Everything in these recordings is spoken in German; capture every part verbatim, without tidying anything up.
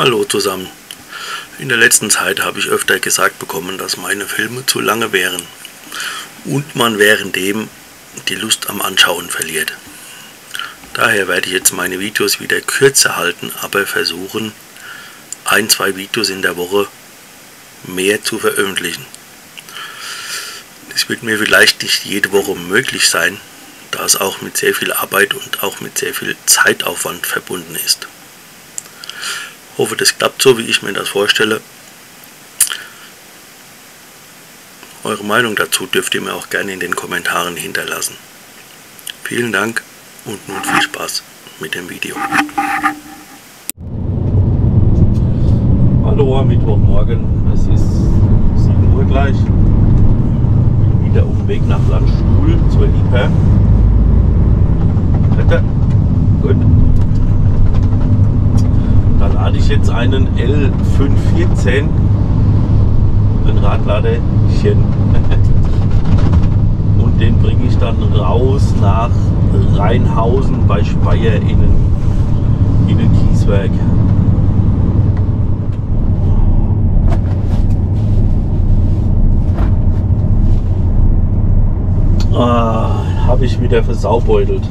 Hallo zusammen. In der letzten Zeit habe ich öfter gesagt bekommen, dass meine Filme zu lange wären und man währenddem die Lust am Anschauen verliert. Daher werde ich jetzt meine Videos wieder kürzer halten, aber versuchen, ein, zwei Videos in der Woche mehr zu veröffentlichen. Das wird mir vielleicht nicht jede Woche möglich sein, da es auch mit sehr viel Arbeit und auch mit sehr viel Zeitaufwand verbunden ist. Ich hoffe, das klappt so, wie ich mir das vorstelle. Eure Meinung dazu dürft ihr mir auch gerne in den Kommentaren hinterlassen. Vielen Dank und nun viel Spaß mit dem Video. Hallo, Mittwochmorgen, es ist sieben Uhr gleich. Ich bin wieder auf dem Weg nach Landstuhl zur Liebherr. Wetter? Gut. Da lade ich jetzt einen L fünf vierzehn, ein Radladerchen, und den bringe ich dann raus nach Rheinhausen bei Speyer in den Kieswerk. Ah, habe ich wieder versaubeutelt.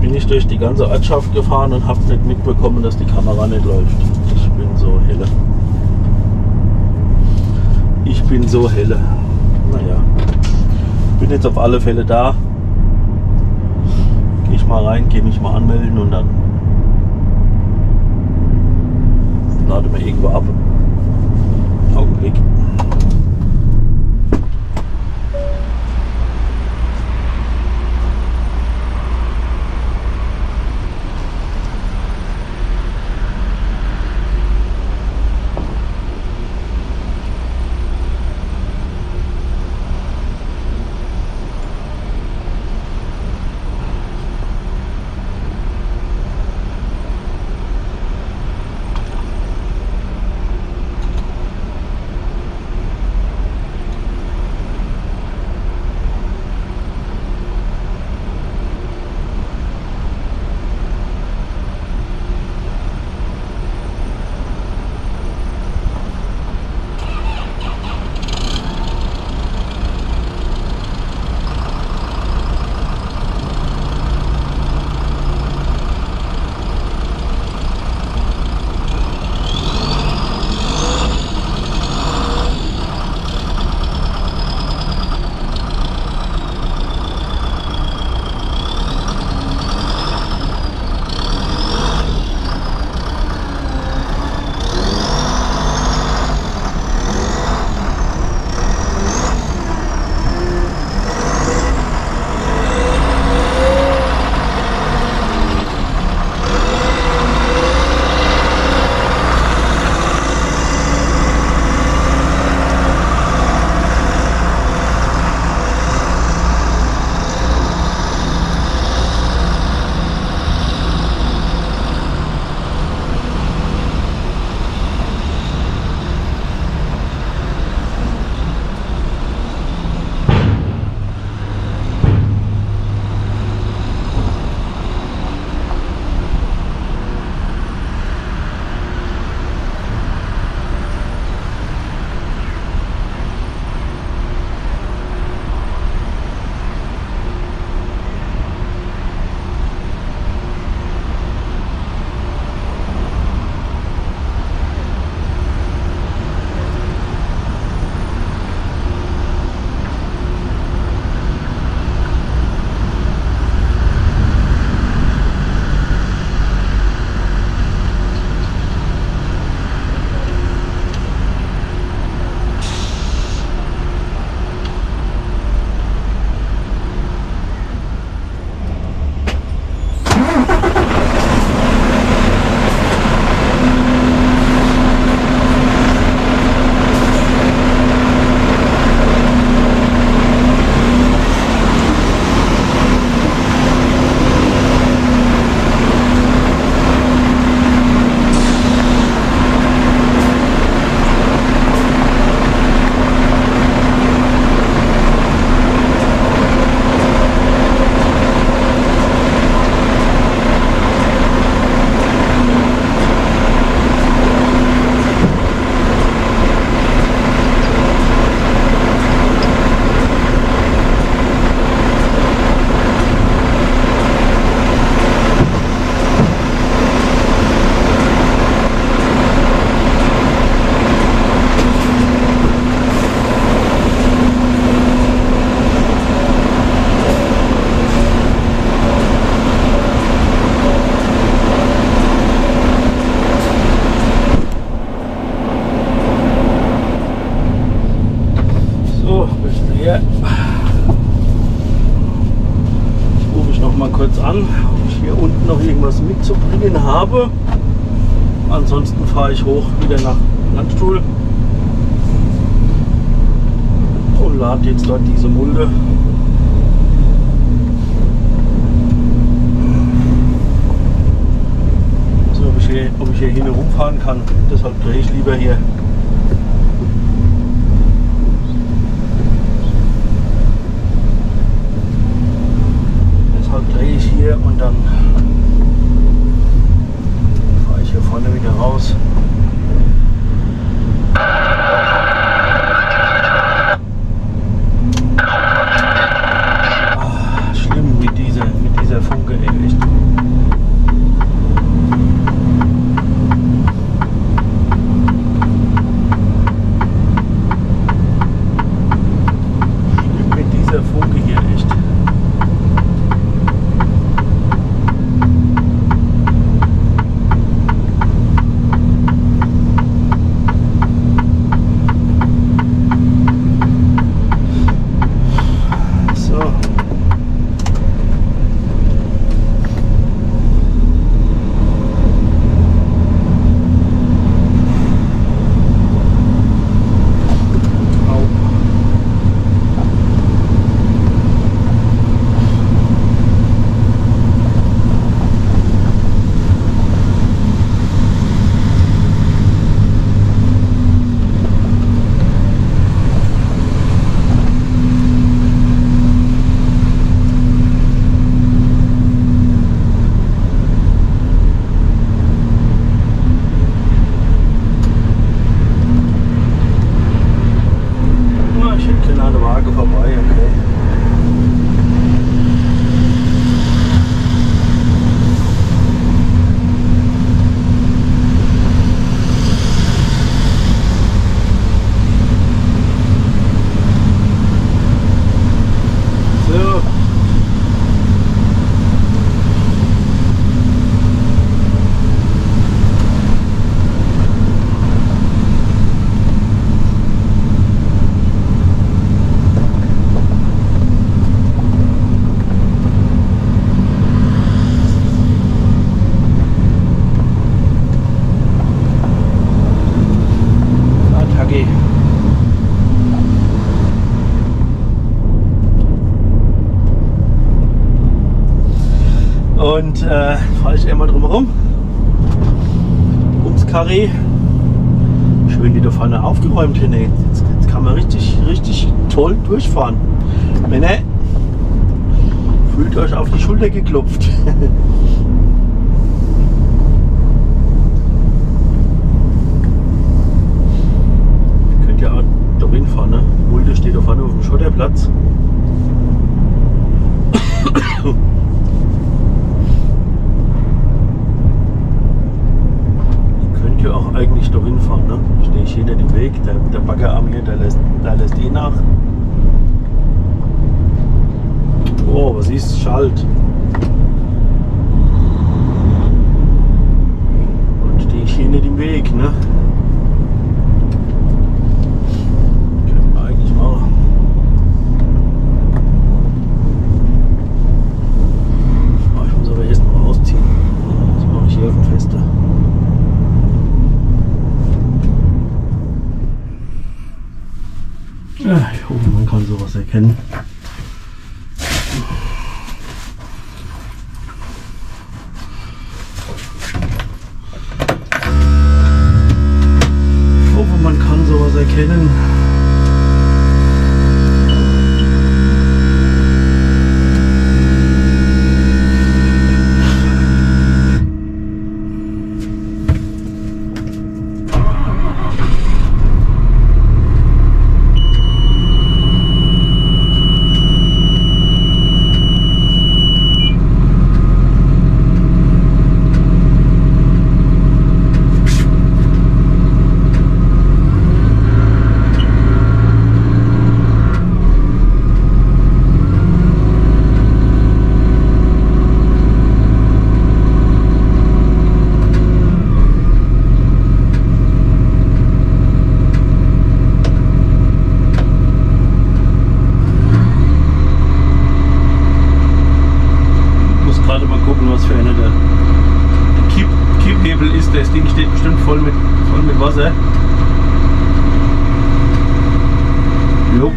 Bin ich durch die ganze Ortschaft gefahren und habe nicht mitbekommen, dass die Kamera nicht läuft. Ich bin so helle. Ich bin so helle. Naja, bin jetzt auf alle Fälle da. Gehe ich mal rein, gehe mich mal anmelden und dann lade mir irgendwo ab. Augenblick. Ansonsten fahre ich hoch wieder nach Landstuhl und lade jetzt dort diese Mulde. So, ob ich hier, ob ich hier hin und rumfahren kann, deshalb drehe ich lieber hier. Deshalb drehe ich hier und dann fahre ich hier vorne wieder raus. Und äh, fahre ich einmal drumherum ums Karree. Schön die da vorne aufgeräumt hin. Jetzt, jetzt kann man richtig, richtig toll durchfahren. Männer, fühlt euch auf die Schulter geklopft. Ihr könnt ja auch da hinfahren, ne? Mulde steht da vorne auf dem Schotterplatz. Auch eigentlich doch hinfahren, ne? Stehe ich hinter dem Weg, der, der Baggerarm hier, da lässt, da lässt eh nach. Oh, was ist? Schalt. Und stehe ich hinter dem Weg, ne? Können wir eigentlich machen. Ich muss aber erst mal ausziehen. Das mache ich hier auf dem Feste. Ich hoffe, man kann sowas erkennen. Ich hoffe, man kann sowas erkennen. ist, das Ding steht bestimmt voll mit, voll mit Wasser. Jo.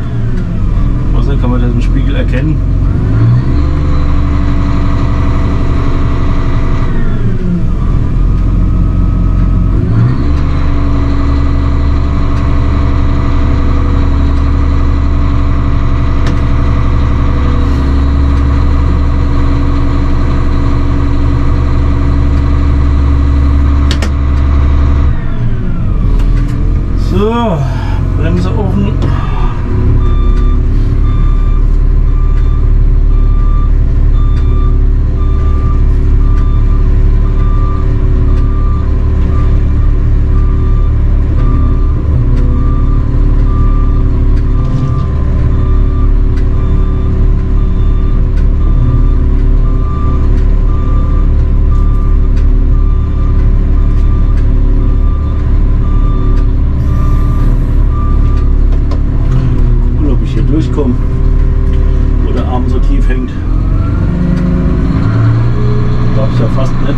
Wasser kann man das im Spiegel erkennen. So, Bremse offen. Durchkommen oder Arm so tief hängt. Glaub ich ja fast nicht.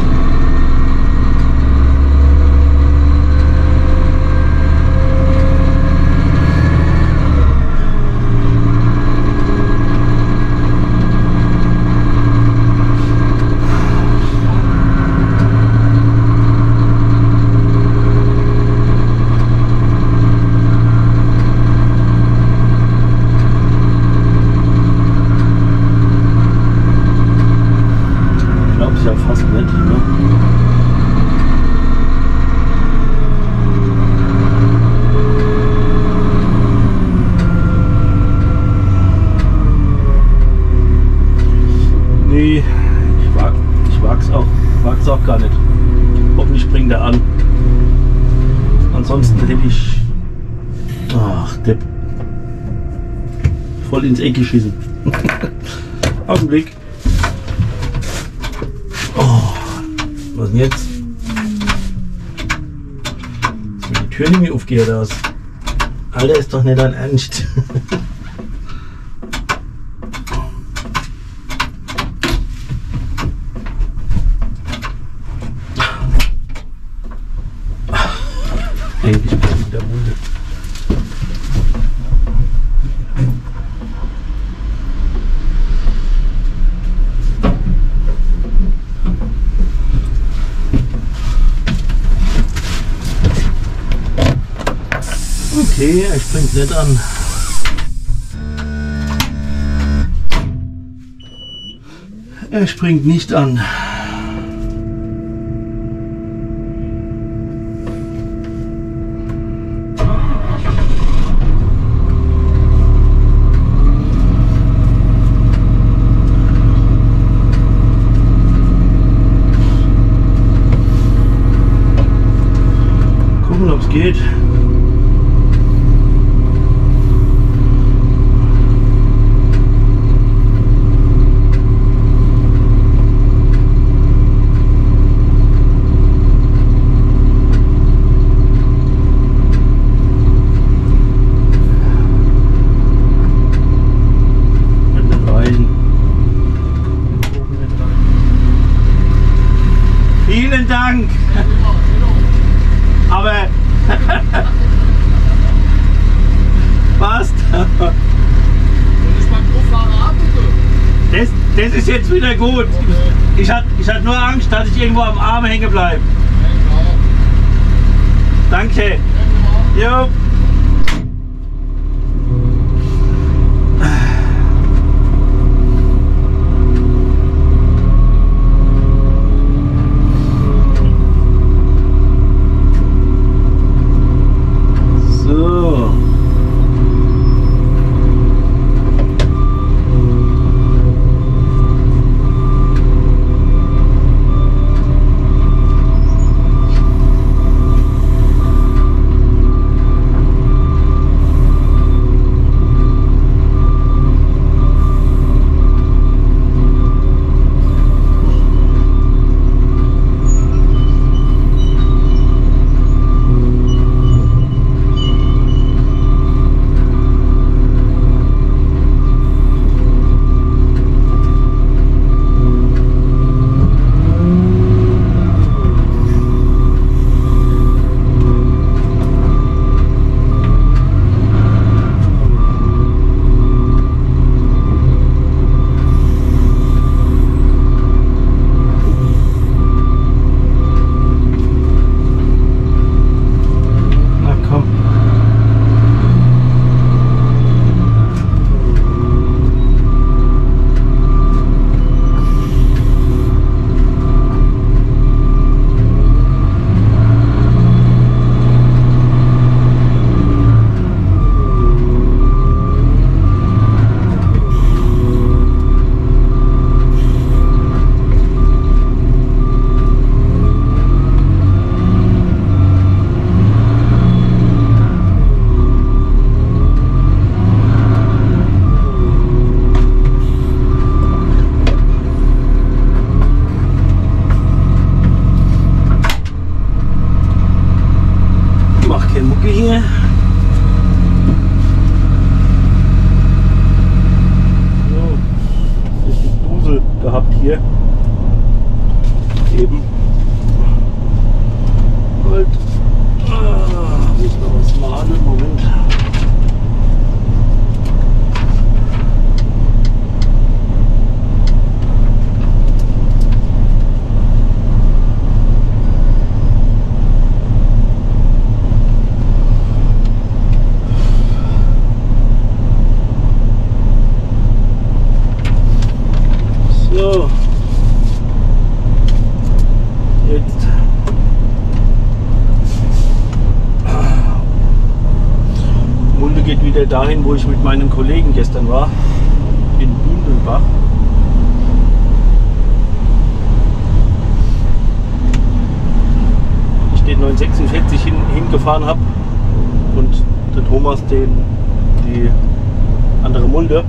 Nee, ich wag, ich wag's auch, wag's auch gar nicht. Hoffentlich springt er an. Ansonsten hätte ich, ach, Depp, voll ins Eck geschissen. Augenblick. Oh, was denn jetzt? Ist mir die Tür nicht mehr aufgeht oder was? Alter, ist doch nicht dein Ernst. Okay, er springt nicht an. Er springt nicht an. Gucken, ob es geht. Vielen Dank! Aber passt! Das, das ist jetzt wieder gut. Ich hatte ich hatte nur Angst, dass ich irgendwo am Arm hängen bleibe. Danke! Jo. hier eben halt, ah, muss noch was malen, Moment. Dahin, wo ich mit meinen Kollegen gestern war, in Bündelbach. Ich den neun sechsundvierzig hin, hingefahren habe und der Thomas den die andere Mulde.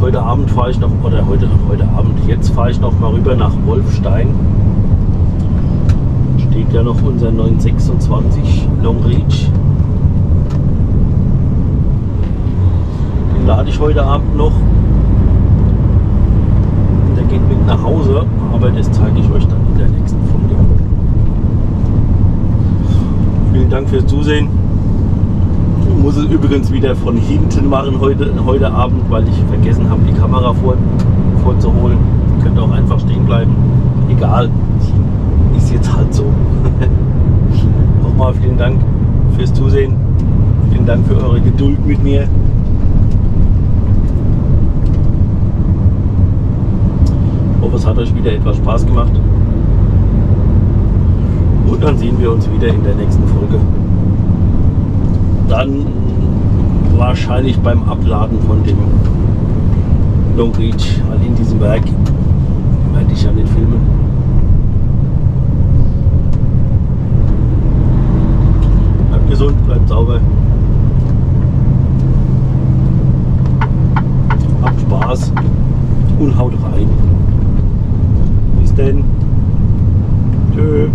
Heute Abend fahre ich noch, oder heute, heute Abend, jetzt fahre ich noch mal rüber nach Wolfstein. Steht ja noch unser neun sechsundzwanzig Longreach. Den lade ich heute Abend noch. Der geht mit nach Hause, aber das zeige ich euch dann in der nächsten Folge. Vielen Dank fürs Zusehen. Ich muss es übrigens wieder von hinten machen heute, heute Abend, weil ich vergessen habe, die Kamera vor, vorzuholen. Ihr könnt auch einfach stehen bleiben. Egal, ist jetzt halt so. Nochmal vielen Dank fürs Zusehen. Vielen Dank für eure Geduld mit mir. Ich hoffe, es hat euch wieder etwas Spaß gemacht. Und dann sehen wir uns wieder in der nächsten Folge. Dann wahrscheinlich beim Abladen von dem Longreach, weil in diesem Werk werde ich ja nicht filmen. Bleibt gesund, bleibt sauber. Habt Spaß und haut rein. Bis denn. Tschö.